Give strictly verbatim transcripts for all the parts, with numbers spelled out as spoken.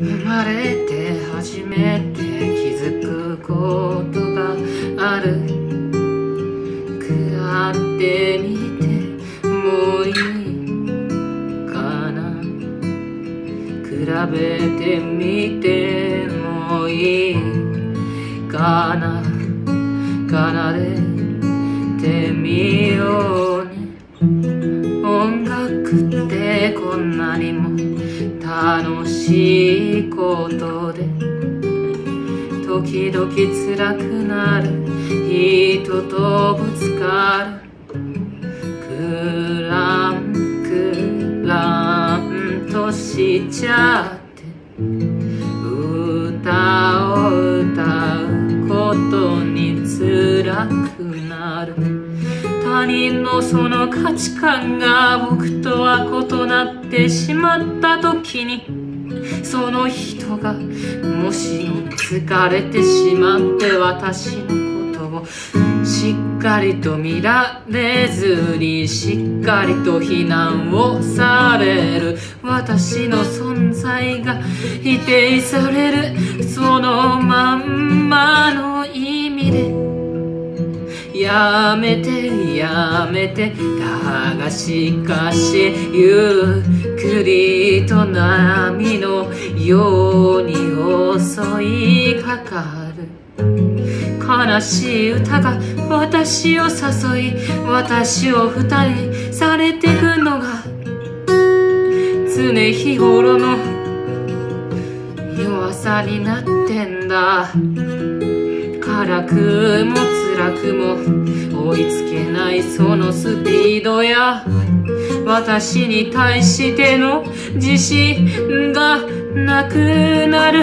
生まれて初めて気づくことがある。食ってみてもいいかな、比べてみてもいいかな、奏でてみようね。音楽ってこんなにも楽しいことで、時々辛くなる。人とぶつかる。クランクランとしちゃって歌を歌うことに辛くなる。他人のその価値観が僕とは異なってしまった時に、その人がもしも疲れてしまって私のことをしっかりと見られずに、しっかりと非難をされる。私の存在が否定される。そのまんまの意味でやめてやめてだがしかしゆっくりと波のように襲いかかる。悲しい歌が私を誘い、私を二人にされてくのが常日頃の弱さになってんだ。辛くも辛くも追いつけないそのスピードや、私に対しての自信がなくなる。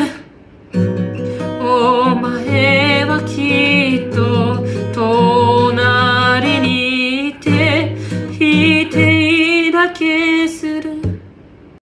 お前はきっと隣にいて否定だけする。